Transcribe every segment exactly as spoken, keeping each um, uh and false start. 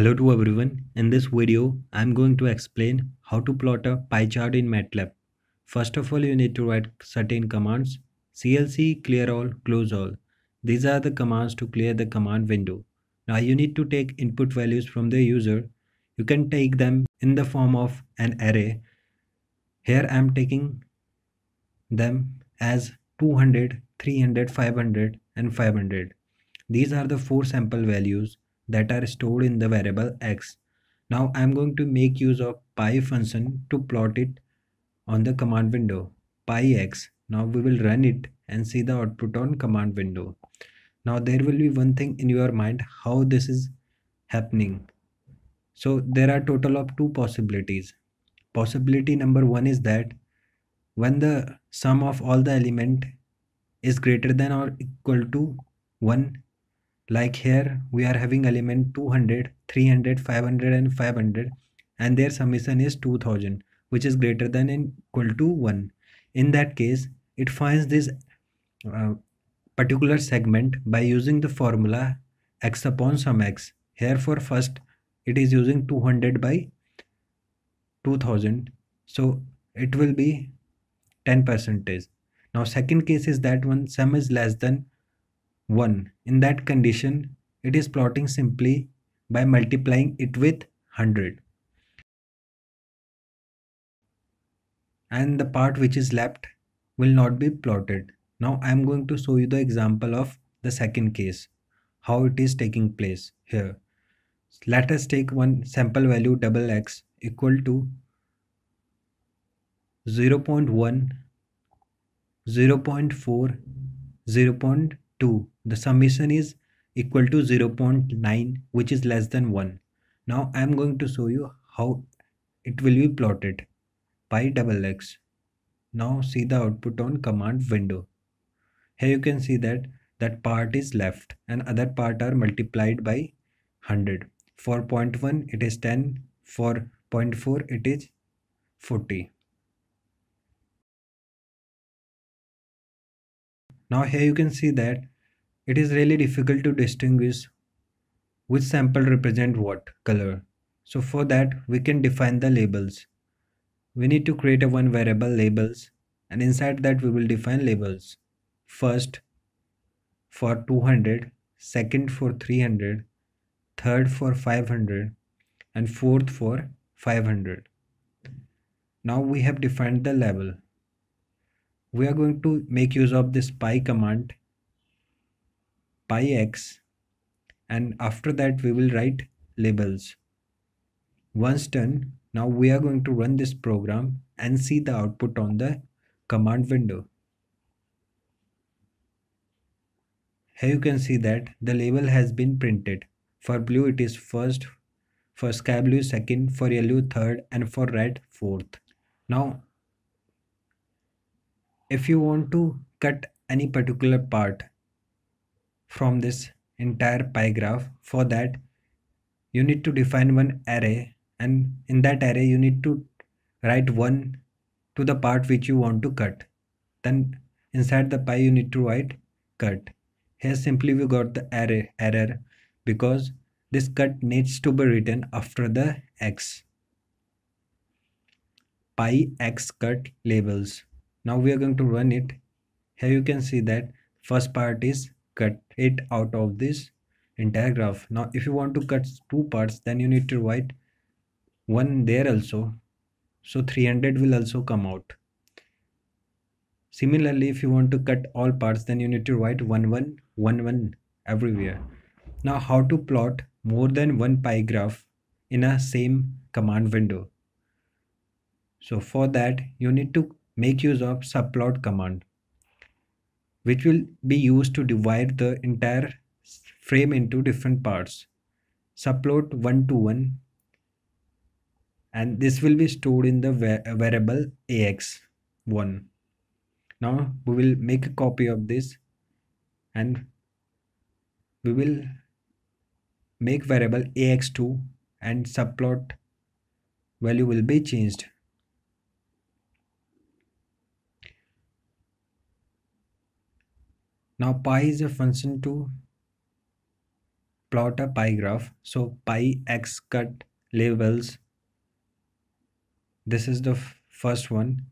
Hello to everyone. In this video, I am going to explain how to plot a pie chart in MATLAB. First of all, you need to write certain commands. C L C, clear all, close all. These are the commands to clear the command window. Now you need to take input values from the user. You can take them in the form of an array. Here I am taking them as two hundred, three hundred, five hundred and five hundred. These are the four sample values that are stored in the variable x. Now I am going to make use of pi function to plot it on the command window, pi x. Now we will run it and see the output on command window. Now there will be one thing in your mind, how this is happening. So there are total of two possibilities. Possibility number one is that when the sum of all the element is greater than or equal to one, like here we are having element two hundred, three hundred, five hundred and five hundred, and their summation is two thousand, which is greater than and equal to one. In that case, it finds this uh, particular segment by using the formula x upon sum x. Here for first it is using two hundred by two thousand, so it will be ten percent. Now second case is that when sum is less than one. In that condition, it is plotting simply by multiplying it with one hundred. And the part which is left will not be plotted. Now I am going to show you the example of the second case, how it is taking place here. Let us take one sample value double x equal to zero point one, zero point four, zero point two. The summation is equal to zero point nine, which is less than one. Now I am going to show you how it will be plotted, pi double x. Now see the output on command window. Here you can see that that part is left and other part are multiplied by one hundred. For zero point one it is ten, for zero point four it is forty. Now here you can see that it is really difficult to distinguish which sample represent what color. So for that we can define the labels. We need to create a one variable labels, and inside that we will define labels. First for two hundred, second for three hundred, third for five hundred and fourth for five hundred. Now we have defined the label. We are going to make use of this pi command, pi x, and after that we will write labels. Once done, now we are going to run this program and see the output on the command window. Here you can see that the label has been printed. For blue it is first, for sky blue second, for yellow third and for red fourth. Now if you want to cut any particular part from this entire pie graph, for that you need to define one array, and in that array you need to write one to the part which you want to cut. Then inside the pie you need to write cut. Here simply we got the array error because this cut needs to be written after the x. Pi x cut labels. Now we are going to run it. Here you can see that first part is cut it out of this entire graph. Now if you want to cut two parts, then you need to write one there also. So three hundred will also come out. Similarly, if you want to cut all parts, then you need to write one one, one one everywhere. Now how to plot more than one pie graph in a same command window? So for that you need to make use of subplot command, which will be used to divide the entire frame into different parts. Subplot one to one, and this will be stored in the variable a x one. Now we will make a copy of this and we will make variable a x two, and subplot value will be changed. Now pi is a function to plot a pie graph. So pi x cut labels. This is the first one.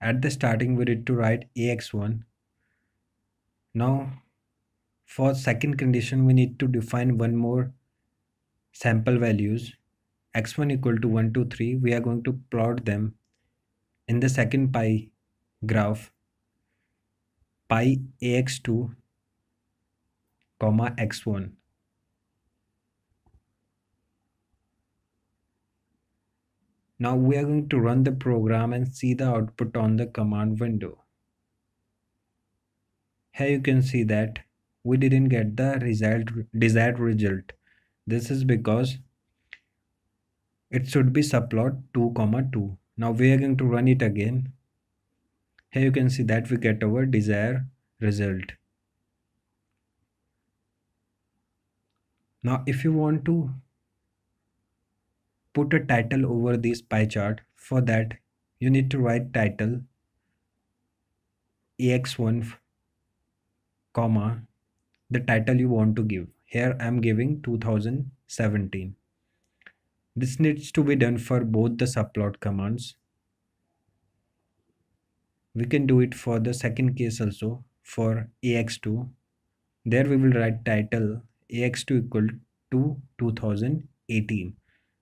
At the starting we need to write A X one. Now for second condition we need to define one more sample values. X one equal to one, two, three. We are going to plot them in the second pi graph. Pi A X two comma X one. Now we are going to run the program and see the output on the command window. Here you can see that we didn't get the result, desired result. This is because it should be subplot two comma two. Now we are going to run it again. Here you can see that we get our desired result. Now if you want to put a title over this pie chart, for that you need to write title A X one comma the title you want to give. Here I am giving two thousand seventeen. This needs to be done for both the subplot commands. We can do it for the second case also, for A X two. There we will write title A X two equal to two thousand eighteen.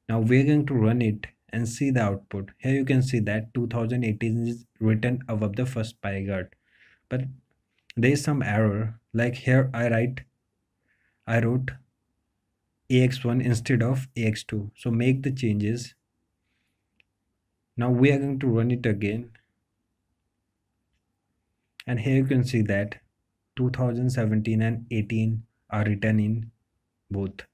Now we are going to run it and see the output. Here you can see that two thousand eighteen is written above the first pie chart, but there is some error. Like here I write, I wrote A X one instead of A X two. So make the changes. Now we are going to run it again. And here you can see that two thousand seventeen and eighteen are written in both.